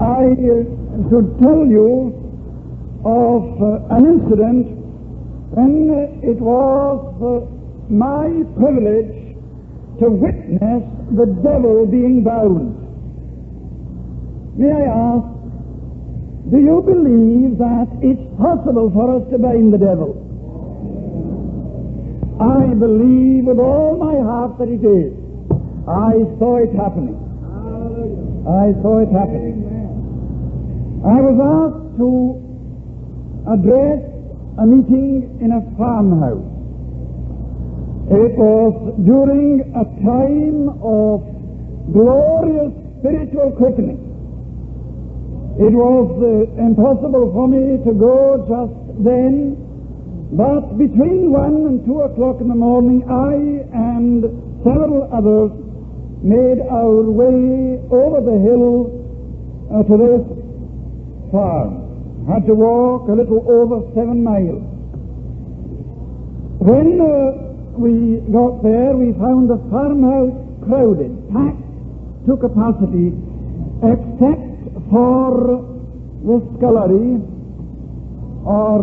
I should tell you of an incident when it was my privilege to witness the devil being bound. May I ask, do you believe that it's possible for us to bind the devil? I believe with all my heart that it is. I saw it happening. I was asked to address a meeting in a farmhouse. It was during a time of glorious spiritual quickening. It was impossible for me to go just then, but between 1 and 2 o'clock in the morning, I and several others made our way over the hill to this farm. Had to walk a little over 7 miles. When we got there, we found the farmhouse crowded, packed to capacity, except for the scullery, or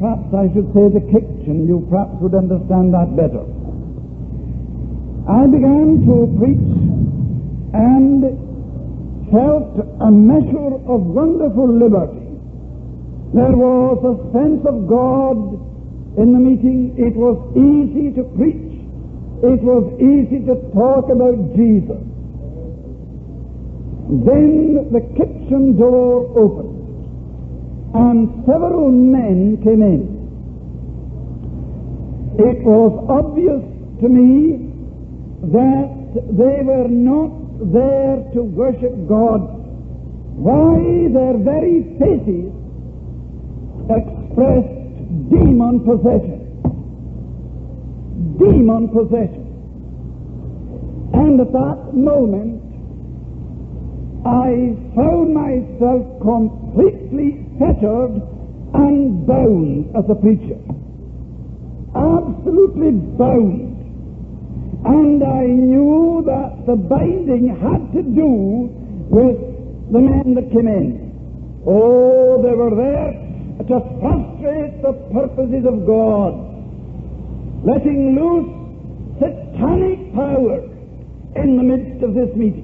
perhaps I should say the kitchen. You perhaps would understand that better. I began to preach and felt a measure of wonderful liberty. There was a sense of God in the meeting. It was easy to preach. It was easy to talk about Jesus. Then the kitchen door opened and several men came in. It was obvious to me that they were not there to worship God. Why, their very faces expressed demon possession. And at that moment, I found myself completely fettered and bound as a preacher. Absolutely bound. And I knew that the binding had to do with the men that came in. Oh, they were there to frustrate the purposes of God, letting loose satanic power in the midst of this meeting.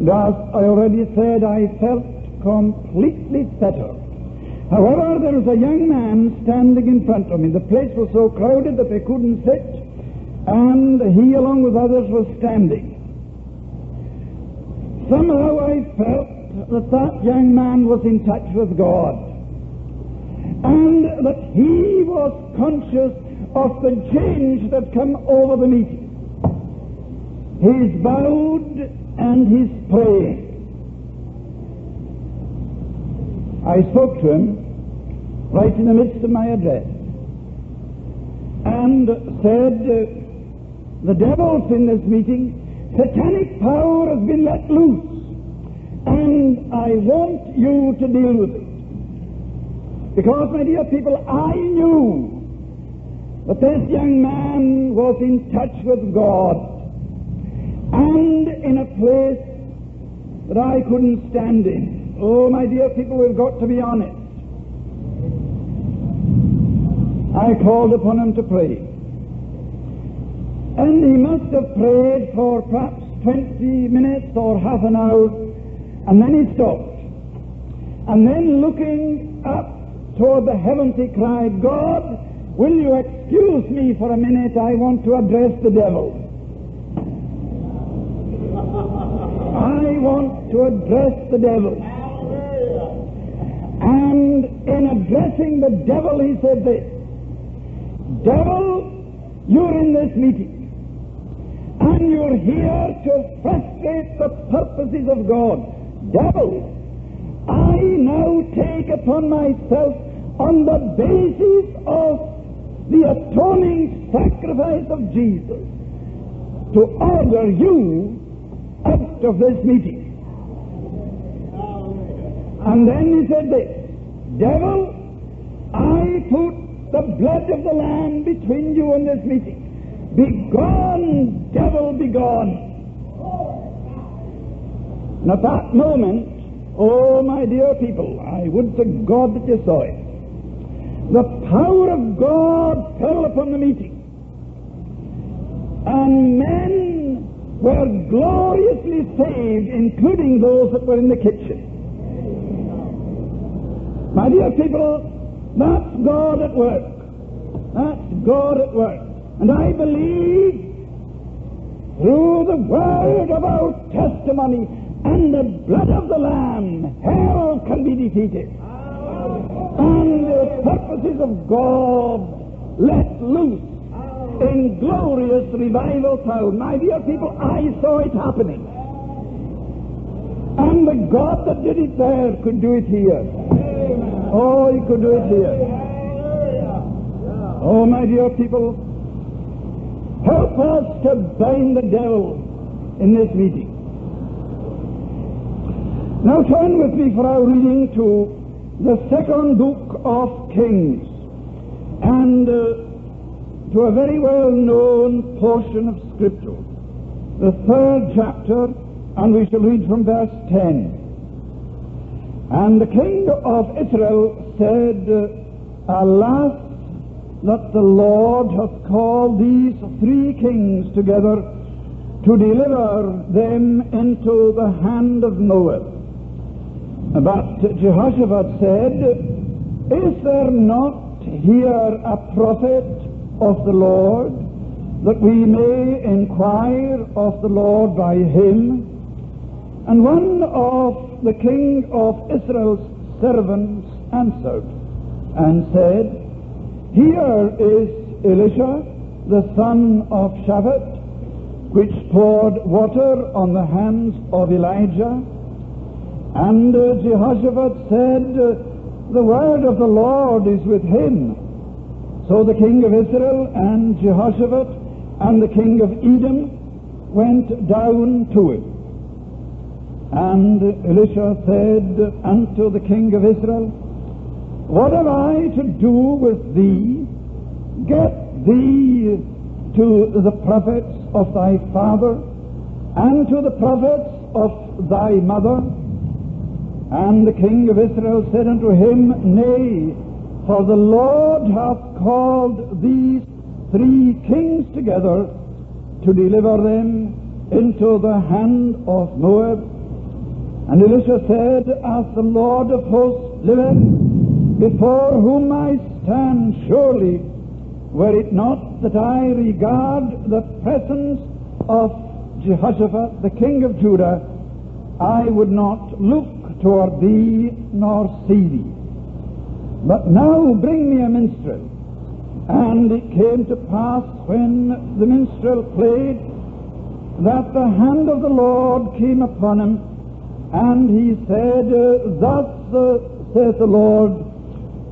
And as I already said, I felt completely fettered. However, there was a young man standing in front of me. The place was so crowded that they couldn't sit, and he, along with others, was standing. Somehow I felt that that young man was in touch with God, and that he was conscious of the change that came over the meeting. He's bowed and he's praying. I spoke to him right in the midst of my address and said, the devil's in this meeting. Satanic power has been let loose, and I want you to deal with it. Because, my dear people, I knew that this young man was in touch with God, and in a place that I couldn't stand in. Oh, my dear people, we've got to be honest. I called upon him to pray. And he must have prayed for perhaps 20 minutes or half an hour, and then he stopped. And then, looking up toward the heavens, he cried, God, will you excuse me for a minute? I want to address the devil. I want to address the devil. And in addressing the devil, he said this, Devil, you're in this meeting. And you're here to frustrate the purposes of God. Devil, I now take upon myself, on the basis of the atoning sacrifice of Jesus, to order you out of this meeting. And then he said this, Devil, I put the blood of the Lamb between you and this meeting. Begone, devil, begone. And at that moment, oh, my dear people, I would to God that you saw it. The power of God fell upon the meeting. And men were gloriously saved, including those that were in the kitchen. My dear people, that's God at work. That's God at work. And I believe through the word of our testimony and the blood of the Lamb, hell can be defeated. And the purposes of God let loose in glorious revival town. My dear people, I saw it happening. And the God that did it there could do it here. Oh, He could do it here. Oh, my dear people, help us to bind the devil in this meeting. Now turn with me for our reading to the second book of Kings, and to a very well-known portion of Scripture, the third chapter, and we shall read from verse 10. And the king of Israel said, Alas, that the Lord hath called these three kings together to deliver them into the hand of Moab. But Jehoshaphat said, Is there not here a prophet of the Lord, that we may inquire of the Lord by him? And one of the king of Israel's servants answered and said, Here is Elisha, the son of Shaphat, which poured water on the hands of Elijah. And Jehoshaphat said, The word of the Lord is with him. So the king of Israel and Jehoshaphat and the king of Edom went down to him. And Elisha said unto the king of Israel, What have I to do with thee? Get thee to the prophets of thy father, and to the prophets of thy mother. And the king of Israel said unto him, Nay, for the Lord hath called these three kings together to deliver them into the hand of Moab. And Elisha said, As the Lord of hosts liveth, before whom I stand surely, were it not that I regard the presence of Jehoshaphat, the king of Judah, I would not look toward thee nor see thee. But now bring me a minstrel. And it came to pass when the minstrel played, that the hand of the Lord came upon him, and he said, Thus saith the Lord,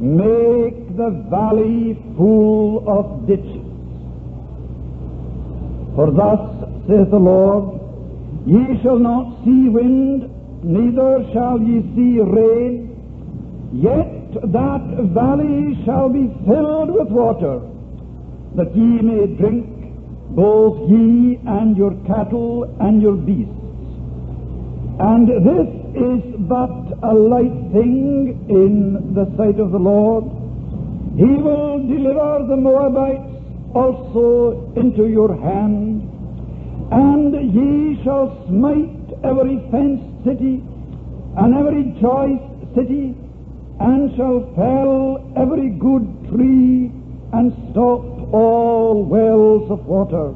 Make the valley full of ditches. For thus saith the Lord, Ye shall not see wind, neither shall ye see rain, yet that valley shall be filled with water, that ye may drink, both ye and your cattle and your beasts. And this is but a light thing in the sight of the Lord. He will deliver the Moabites also into your hand, and ye shall smite every fenced city and every choice city, and shall fell every good tree, and stop all wells of water,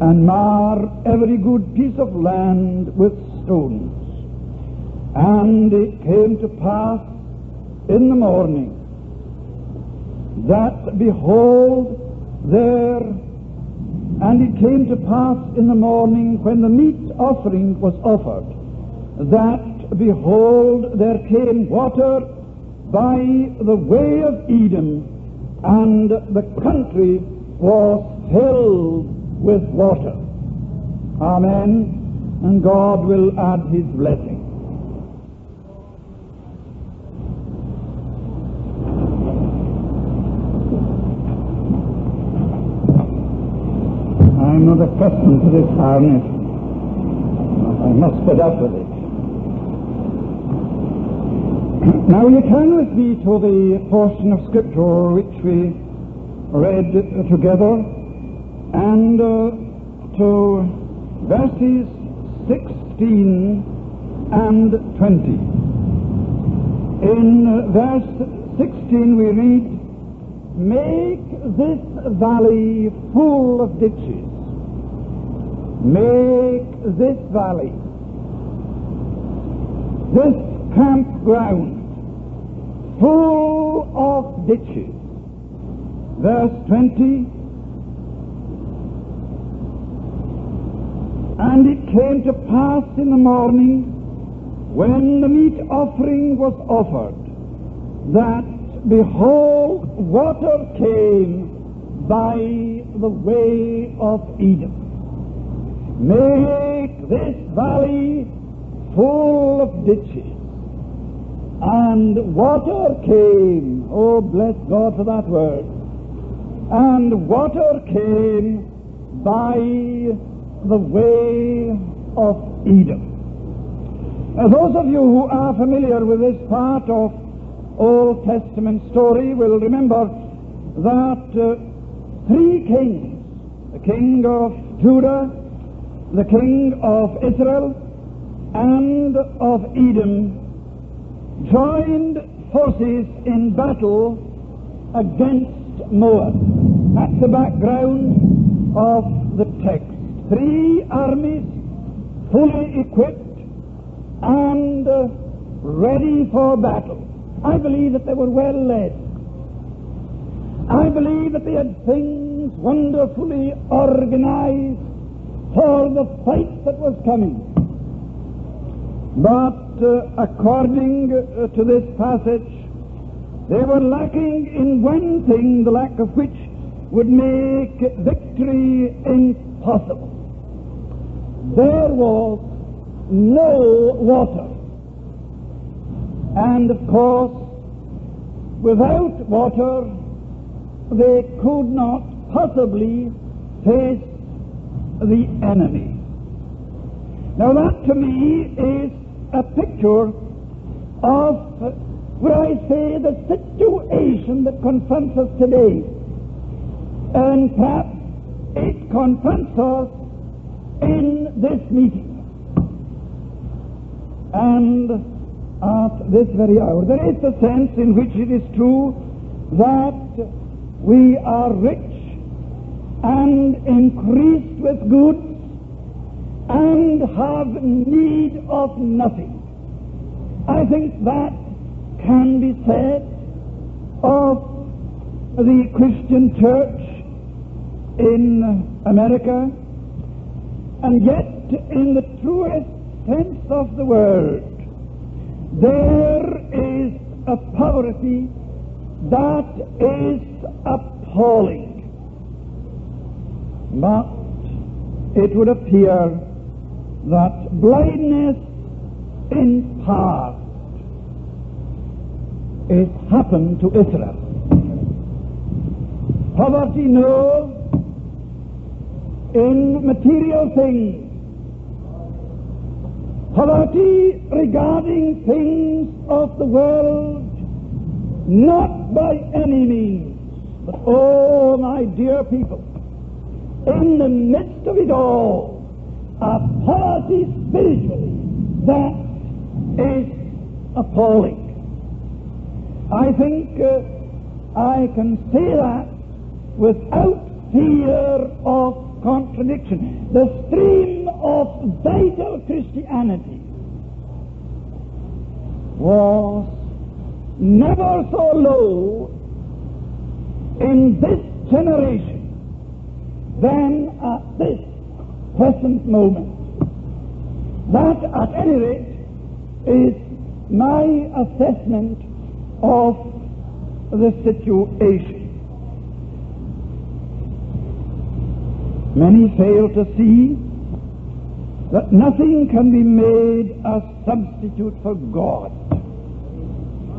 and mar every good piece of land with stones. And it came to pass in the morning, that behold there, and it came to pass in the morning when the meat offering was offered, that behold, there came water by the way of Edom, and the country was filled with water. Amen. And God will add His blessing. I'm not accustomed to this harness. I I must put up with it. Now will you turn with me to the portion of Scripture which we read together, and to verses 16 and 20. In verse 16 we read, "Make this valley full of ditches. Make this valley, this campground, full of ditches." Verse 20, "And it came to pass in the morning, when the meat offering was offered, that, behold, water came by the way of Eden." Make this valley full of ditches. And water came, oh bless God for that word, and water came by the way of Edom. Now, those of you who are familiar with this part of Old Testament story will remember that three kings, the king of Judah, the king of Israel, and of Edom, joined forces in battle against Moab. That's the background of the text. Three armies fully equipped and ready for battle. I believe that they were well led. I believe that they had things wonderfully organized for the fight that was coming. But according to this passage, they were lacking in one thing, the lack of which would make victory impossible. There was no water. And of course, without water, they could not possibly face the enemy. Now that to me is a picture of, would I say, the situation that confronts us today. And perhaps it confronts us in this meeting and at this very hour. There is the sense in which it is true that we are rich and increased with goods and have need of nothing. I think that can be said of the Christian church in America, and yet in the truest sense of the word, there is a poverty that is appalling. But it would appear that blindness in part is happened to Israel. Poverty, no, in material things. Poverty regarding things of the world, not by any means. But oh, my dear people, in the midst of it all, a poverty spiritually that is appalling. I think I can say that without fear of contradiction. The stream of vital Christianity was never so low in this generation than at this present moment. That, at any rate, is my assessment of the situation. Many fail to see that nothing can be made a substitute for God.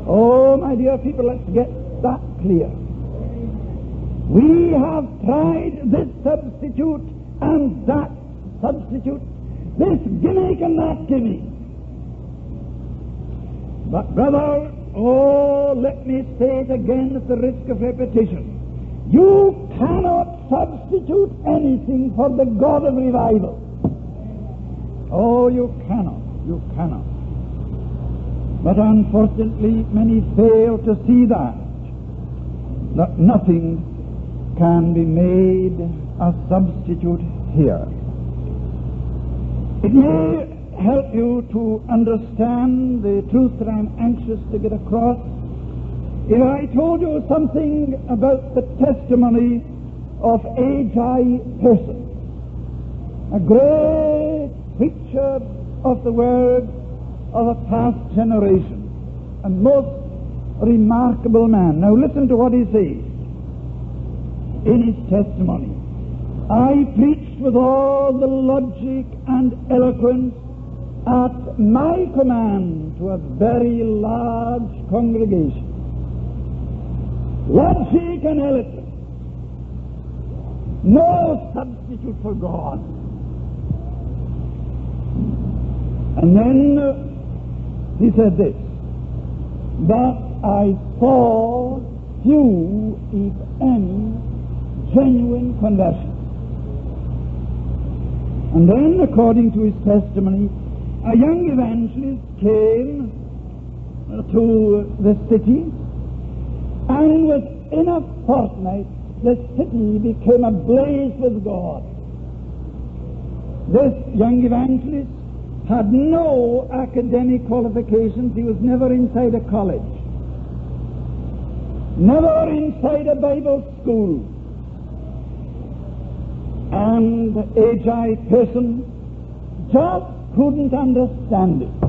Oh, my dear people, let's get that clear. We have tried this substitute and that substitute, this gimmick and that gimmick. But brother, oh, let me say it again at the risk of repetition. You cannot substitute anything for the God of revival. Oh, you cannot. You cannot. But unfortunately, many fail to see that nothing can be made a substitute here. It may help you to understand the truth that I'm anxious to get across if I told you something about the testimony of H.I. Pearson, a great preacher of the Word of a past generation, a most remarkable man. Now listen to what he says in his testimony. I preached with all the logic and eloquence at my command to a very large congregation. Logic and eloquence. No substitute for God. And then he said this, that I saw few, if any, genuine conversions. And then, according to his testimony, a young evangelist came to the city, and within a fortnight, the city became ablaze with God. This young evangelist had no academic qualifications. He was never inside a college, never inside a Bible school. And H.I. Pearson just couldn't understand it.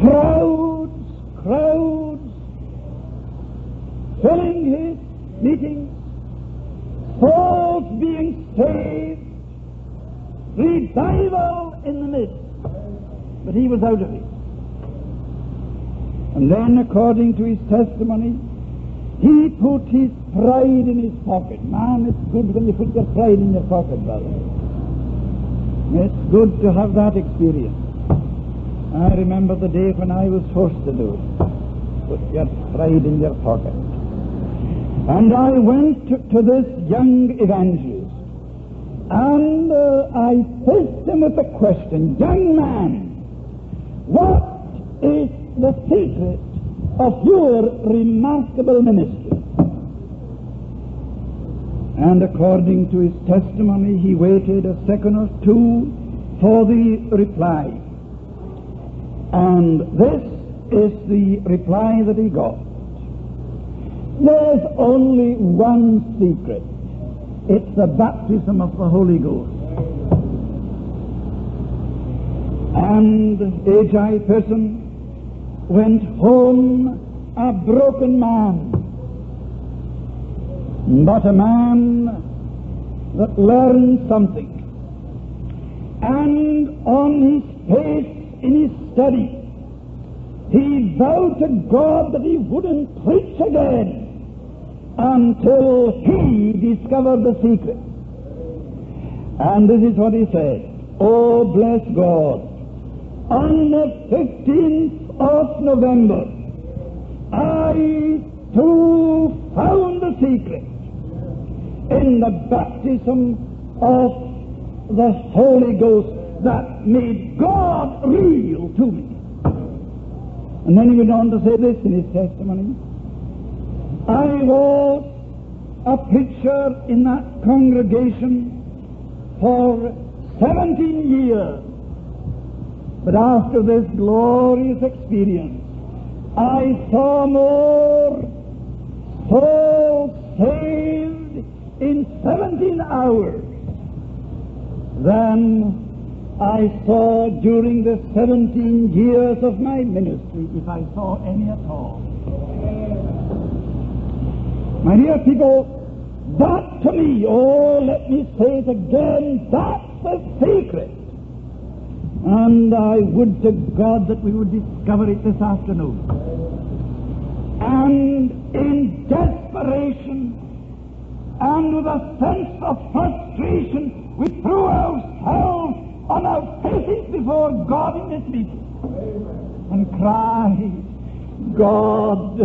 Crowds, filling his meetings, souls being saved, revival in the midst. But he was out of it. And then, according to his testimony, he put his pride in his pocket. Man, it's good when you put your pride in your pocket, brother. It's good to have that experience. I remember the day when I was forced to do it. Put your pride in your pocket. And I went to this young evangelist. And I faced him with the question, young man, what is the secret of your remarkable ministry? And according to his testimony, he waited a second or two for the reply. And this is the reply that he got. There's only one secret. It's the baptism of the Holy Ghost. And H.I. Pearson went home a broken man, but a man that learned something. And on his face in his study, he vowed to God that he wouldn't preach again until he discovered the secret. And this is what he said. Oh, bless God. On the 15th of November, I too found the secret in the baptism of the Holy Ghost that made God real to me. And then he went on to say this in his testimony. I was a preacher in that congregation for 17 years. But after this glorious experience, I saw more souls saved in 17 hours than I saw during the 17 years of my ministry, if I saw any at all. My dear people, that to me, oh, let me say it again, that's the secret. And I would to God that we would discover it this afternoon. And in desperation and with a sense of frustration, we threw ourselves on our faces before God in this meeting and cry, God,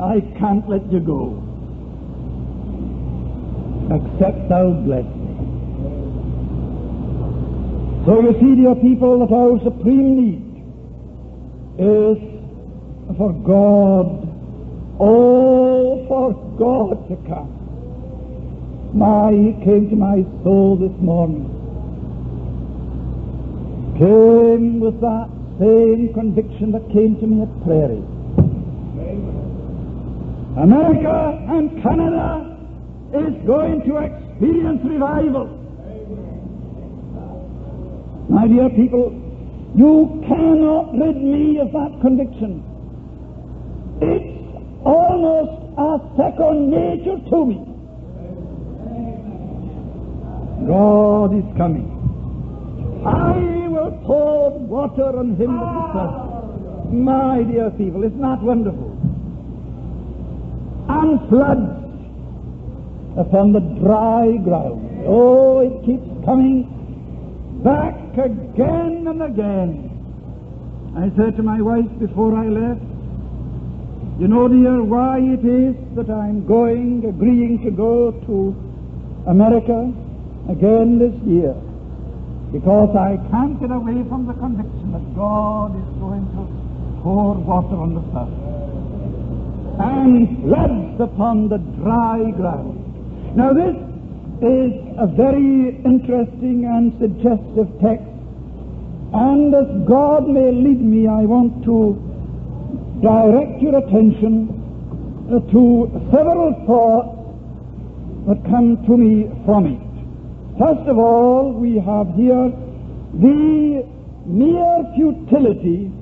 I can't let you go. Except thou bless me. So you see, dear people, that our supreme need is for God, all for God to come. My, it came to my soul this morning. Came with that same conviction that came to me at Prairie. America and Canada is going to experience revival. Amen. My dear people, you cannot rid me of that conviction. It's almost a second nature to me. Amen. God is coming. I will pour water on him that is thirsty. My dear people, isn't that wonderful? And floods upon the dry ground. Oh, it keeps coming back again and again. I said to my wife before I left, you know, dear, why it is that I'm agreeing to go to America again this year. Because I can't get away from the conviction that God is going to pour water on the surface and floods upon the dry ground. Now this is a very interesting and suggestive text, and as God may lead me, I want to direct your attention to several thoughts that come to me from it. First of all, we have here the mere futility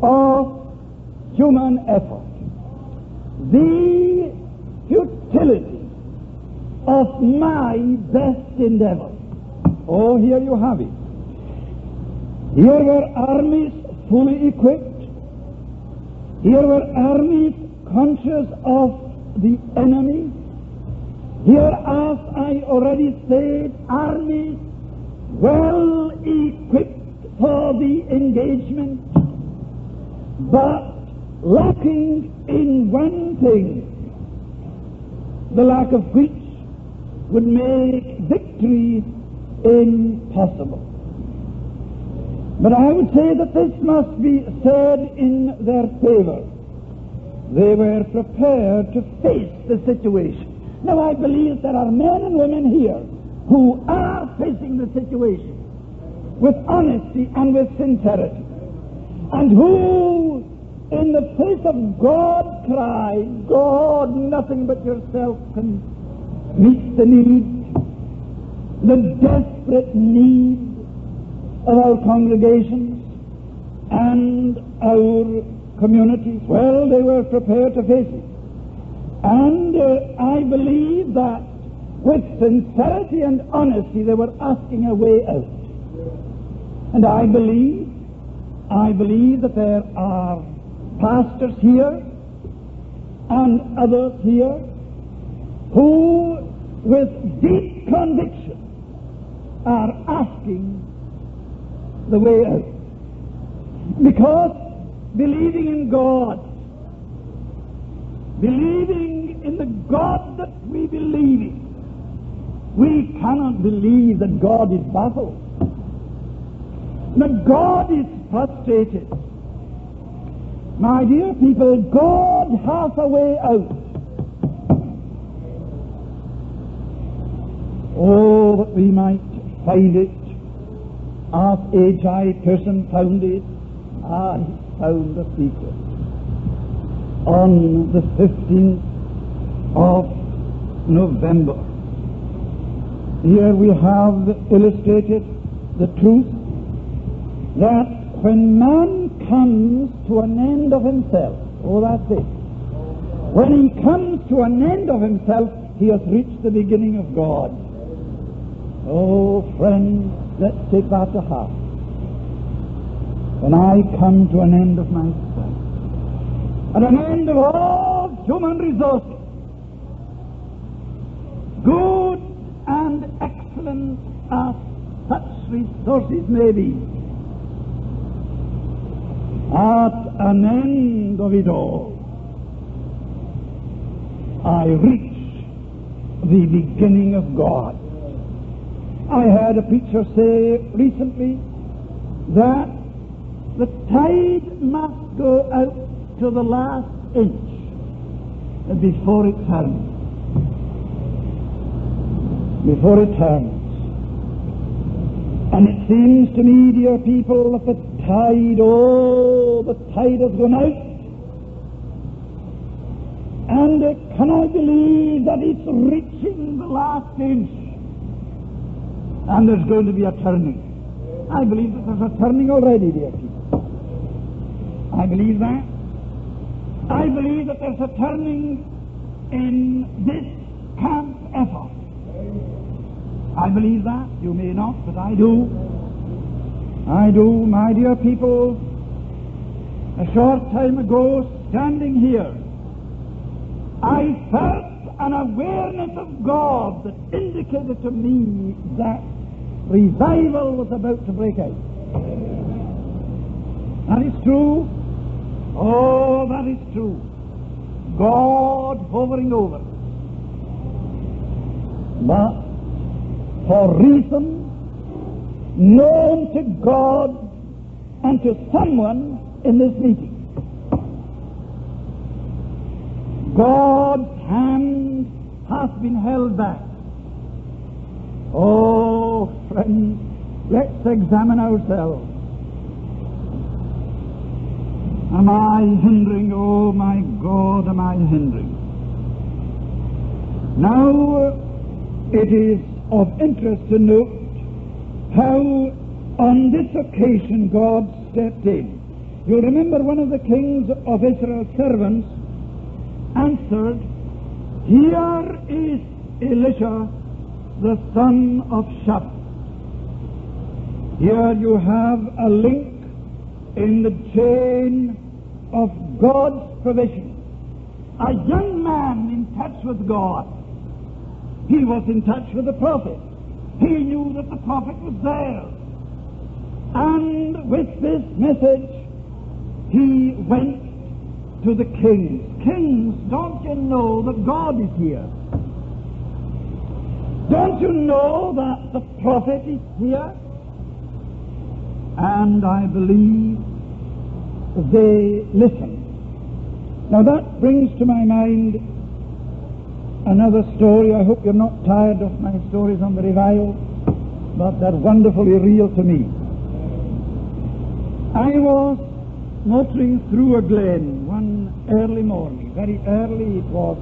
of human effort. The futility of my best endeavor. Oh, here you have it. Here were armies fully equipped. Here were armies conscious of the enemy. Here, as I already said, armies well equipped for the engagement, but lacking in one thing, the lack of which would make victory impossible. But I would say that this must be said in their favor. They were prepared to face the situation. Now I believe there are men and women here who are facing the situation with honesty and with sincerity, and who in the face of God cry, God, nothing but yourself can meets the need, the desperate need of our congregations and our communities. Well, they were prepared to face it. And I believe that with sincerity and honesty, they were asking a way out. And I believe that there are pastors here and others here who, with deep conviction, are asking the way out. Because believing in God, believing in the God that we believe in, we cannot believe that God is baffled, that God is frustrated. My dear people, God has a way out. Oh, that we might find it as H.I. Pearson found it. I found the secret on the 15th of November. Here we have illustrated the truth that when man comes to an end of himself, oh, that's it. When he comes to an end of himself, he has reached the beginning of God. Oh, friend, let's take that to heart. When I come to an end of myself, at an end of all human resources, good and excellent as such resources may be. At an end of it all, I reach the beginning of God. I heard a preacher say recently that the tide must go out to the last inch before it turns. Before it turns. And it seems to me, dear people, that the tide has gone out. And can I believe that it's reaching the last inch? And there's going to be a turning. I believe that there's a turning already, dear people. I believe that. I believe that there's a turning in this camp effort. I believe that. You may not, but I do. I do, my dear people. A short time ago, standing here, I felt an awareness of God that indicated to me that revival was about to break out. That is true. Oh, that is true. God hovering over us. But for reasons known to God and to someone in this meeting, God's hand has been held back. Oh, friends, let's examine ourselves. Am I hindering? Oh, my God, am I hindering? Now, it is of interest to note how on this occasion God stepped in. You remember one of the kings of Israel's servants answered, "Here is Elisha, the son of Shaphat." Here you have a link in the chain of God's provision. A young man in touch with God. He was in touch with the prophet. He knew that the prophet was there. And with this message, he went to the kings. Kings, don't you know that God is here? Don't you know that the prophet is here? And I believe they listened. Now that brings to my mind another story. I hope you're not tired of my stories on the revival, but they're wonderfully real to me. I was motoring through a glen one early morning, very early. It was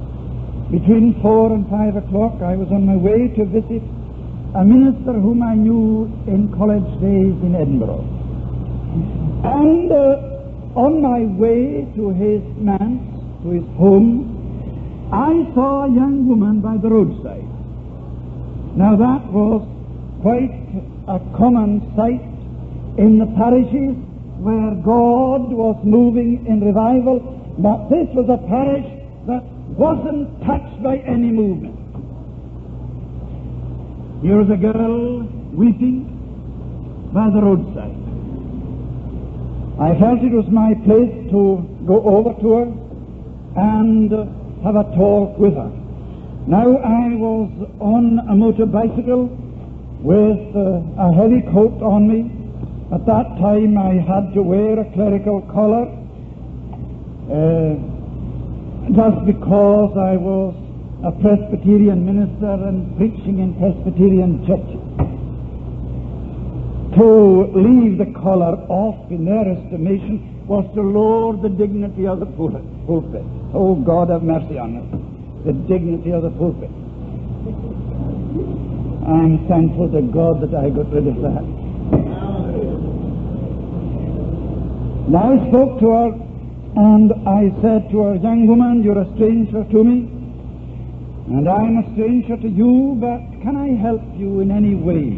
between 4 and 5 o'clock. I was on my way to visit a minister whom I knew in college days in Edinburgh. And on my way to his manse, to his home, I saw a young woman by the roadside. Now that was quite a common sight in the parishes where God was moving in revival, but this was a parish that wasn't touched by any movement. Here was a girl weeping by the roadside. I felt it was my place to go over to her and have a talk with her. Now I was on a motor bicycle with a heavy coat on me. At that time I had to wear a clerical collar just because I was a Presbyterian minister and preaching in Presbyterian churches. To leave the collar off in their estimation was to lower the dignity of the pulpit. Oh, God have mercy on us. The dignity of the pulpit. I'm thankful to God that I got rid of that. Now I spoke to her and I said to her, "Young woman, you're a stranger to me and I'm a stranger to you, but can I help you in any way?"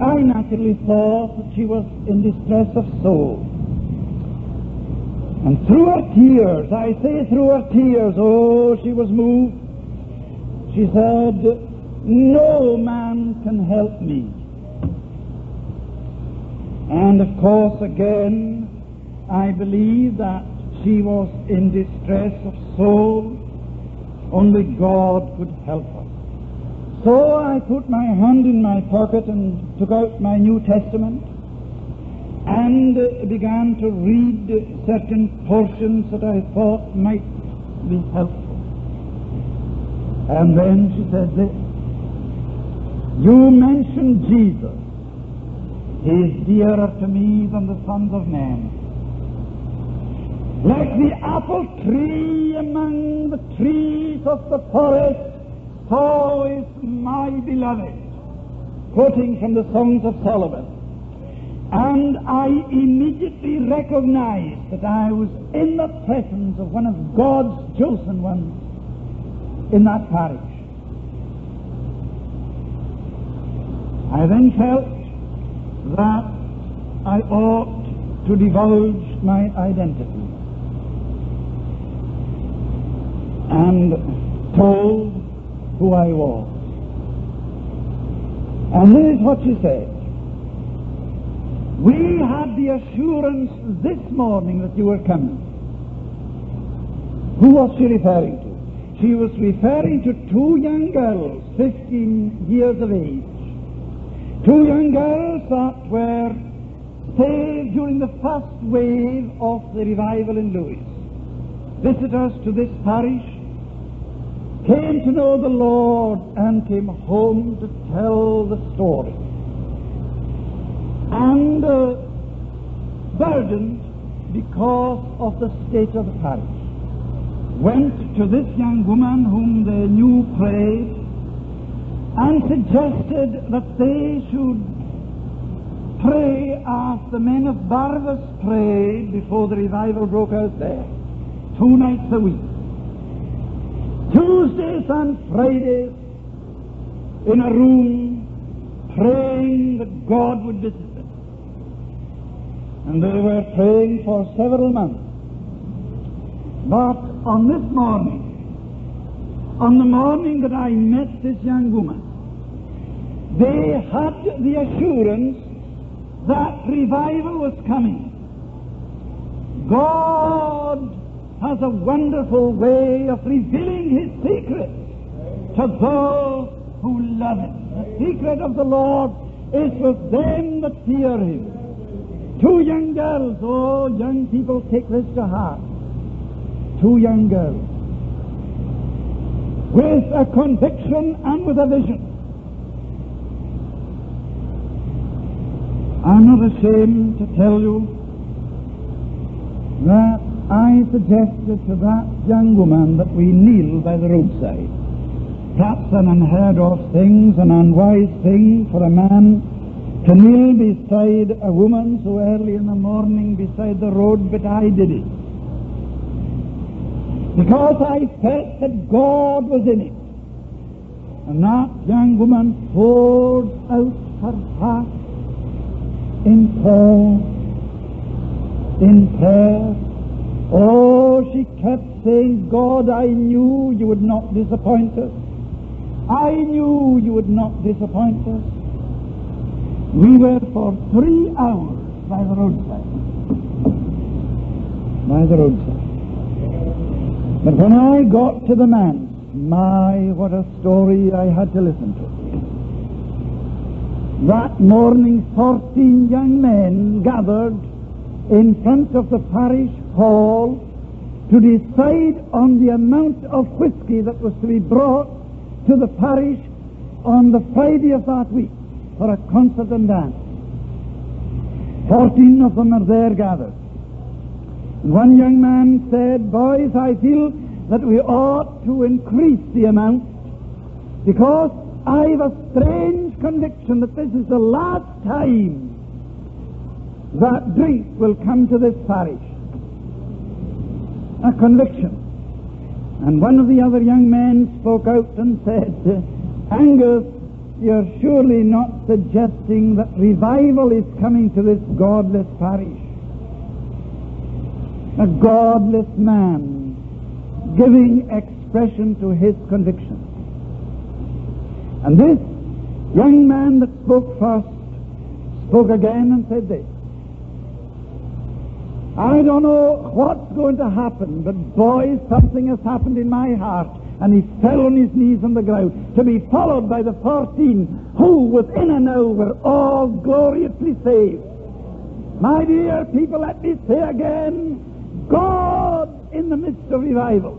I naturally thought that she was in distress of soul. And through her tears, I say through her tears, oh, she was moved. She said, "No man can help me And of course, again, I believe that she was in distress of soul. Only God could help her. So I put my hand in my pocket and took out my New Testament and began to read certain portions that I thought might be helpful. And then she said this, "You mentioned Jesus. He is dearer to me than the sons of men. Like the apple tree among the trees of the forest, so is my beloved," quoting from the Songs of Solomon. And I immediately recognized that I was in the presence of one of God's chosen ones in that parish. I then felt that I ought to divulge my identity, and told who I was. And this is what she said: "We had the assurance this morning that you were coming." Who was she referring to? She was referring to two young girls, 15 years of age. Two young girls that were saved during the first wave of the revival in Lewis. Visitors to this parish, came to know the Lord, and came home to tell the story. And burdened because of the state of the parish, went to this young woman whom they knew prayed, and suggested that they should pray as the men of Barvas prayed before the revival broke out there, 2 nights a week. Tuesdays and Fridays in a room, praying that God would visit them. And they were praying for several months. But on this morning, on the morning that I met this young woman, they had the assurance that revival was coming. God has a wonderful way of revealing His secrets to those who love Him. The secret of the Lord is with them that fear Him. Two young girls, oh, young people, take this to heart. Two young girls, with a conviction and with a vision. I'm not ashamed to tell you that I suggested to that young woman that we kneel by the roadside. Perhaps an unheard of thing, an unwise thing for a man to kneel beside a woman so early in the morning beside the road, but I did it. Because I felt that God was in it. And that young woman poured out her heart in prayer, Oh, she kept saying, "God, I knew you would not disappoint us. I knew you would not disappoint us." We were for 3 hours by the roadside. But when I got to the manse, my, what a story I had to listen to. That morning, 14 young men gathered in front of the parish hall to decide on the amount of whiskey that was to be brought to the parish on the Friday of that week for a concert and dance. 14 of them are there gathered. And one young man said, "Boys, I feel that we ought to increase the amount because I've a strange conviction that this is the last time that drink will come to this parish." A conviction. And one of the other young men spoke out and said, "Angus, you're surely not suggesting that revival is coming to this godless parish. A godless man giving expression to his conviction." And this young man that spoke first spoke again and said this, I don't know what's going to happen, but boy, something has happened in my heart. And he fell on his knees on the ground, to be followed by the 14, who within an hour were all gloriously saved. My dear people, let me say again, God in the midst of revival.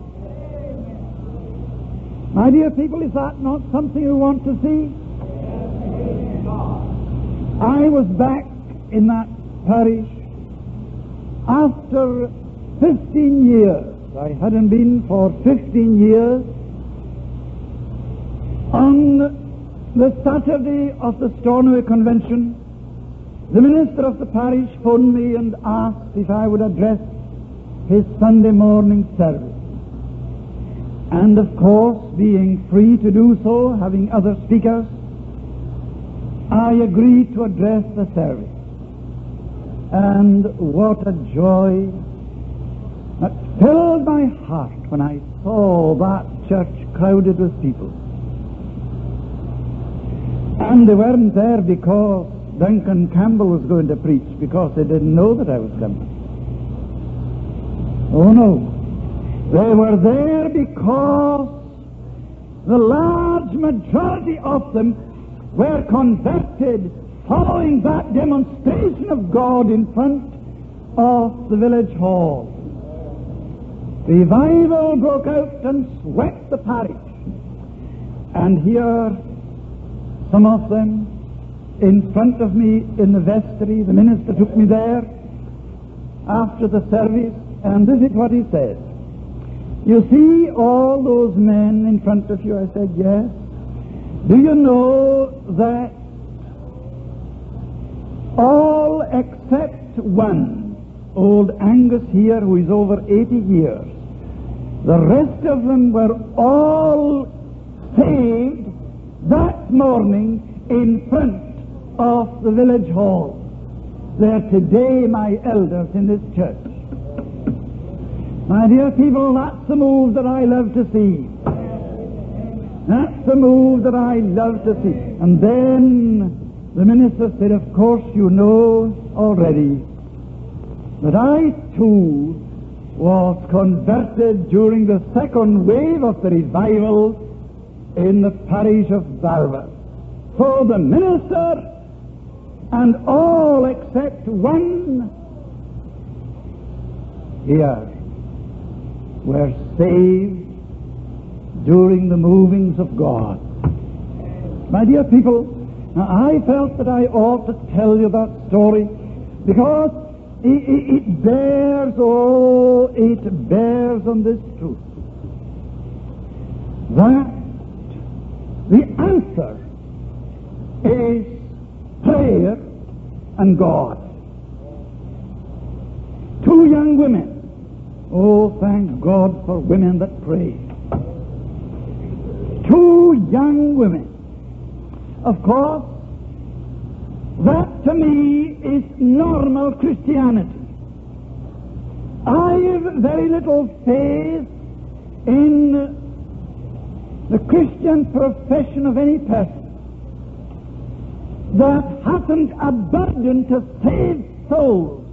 My dear people, is that not something you want to see? I was back in that parish after 15 years. I hadn't been for 15 years. On the Saturday of the Stornoway Convention, the minister of the parish phoned me and asked if I would address his Sunday morning service. And of course, being free to do so, having other speakers, I agreed to address the service. And what a joy that filled my heart when I saw that church crowded with people. And they weren't there because Duncan Campbell was going to preach, because they didn't know that I was coming. Oh no. They were there because the large majority of them were converted following that demonstration of God in front of the village hall. Revival broke out and swept the parish. And here, some of them in front of me in the vestry, the minister took me there after the service, and this is what he said. "You see all those men in front of you?" I said, "Yes." "Do you know that all except one, old Angus here, who is over 80 years, the rest of them were all saved that morning in front of the village hall. They're today my elders in this church." My dear people, that's the move that I love to see. That's the move that I love to see. And then the minister said, "Of course you know already, but I too was converted during the second wave of the revival in the parish of Barvas." So the minister and all except one here were saved during the movings of God. My dear people, now I felt that I ought to tell you that story, because it bears, oh, it bears on this truth, that the answer is prayer and God. Two young women. Oh, thank God for women that pray. Two young women. Of course, that to me is normal Christianity. I've very little faith in the Christian profession of any person that hasn't a burden to save souls,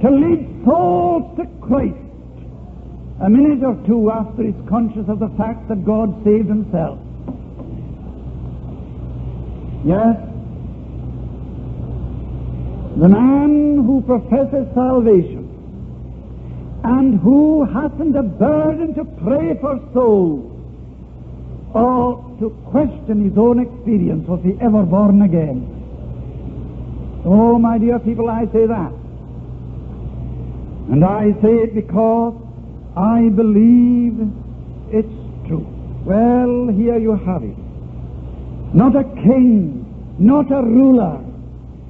to lead souls to Christ a minute or two after he's conscious of the fact that God saved himself. Yes, the man who professes salvation and who hasn't a burden to pray for souls, or to question his own experience, was he ever born again? Oh, my dear people, I say that. And I say it because I believe it's true. Well, here you have it. Not a king, not a ruler,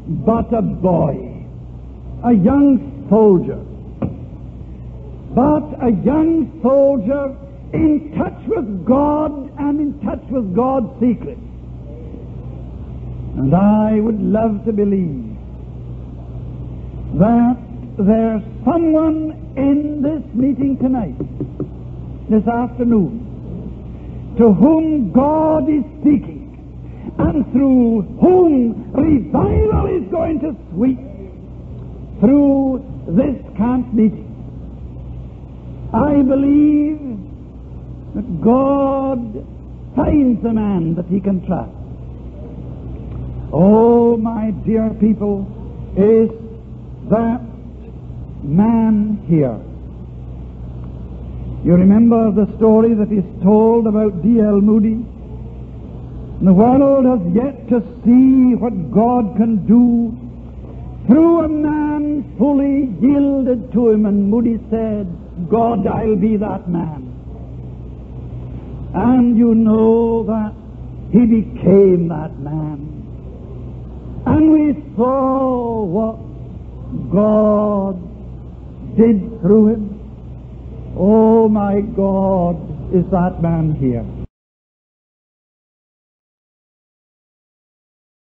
but a boy, a young soldier. But a young soldier in touch with God and in touch with God's secrets. And I would love to believe that there's someone in this meeting tonight, this afternoon, to whom God is speaking, and through whom revival is going to sweep through this camp meeting. I believe that God finds a man that he can trust. Oh, my dear people, is that man here? You remember the story that is told about D.L. Moody? The world has yet to see what God can do through a man fully yielded to him. And Moody said, God, I'll be that man. And you know that he became that man. And we saw what God did through him. Oh, my God, is that man here?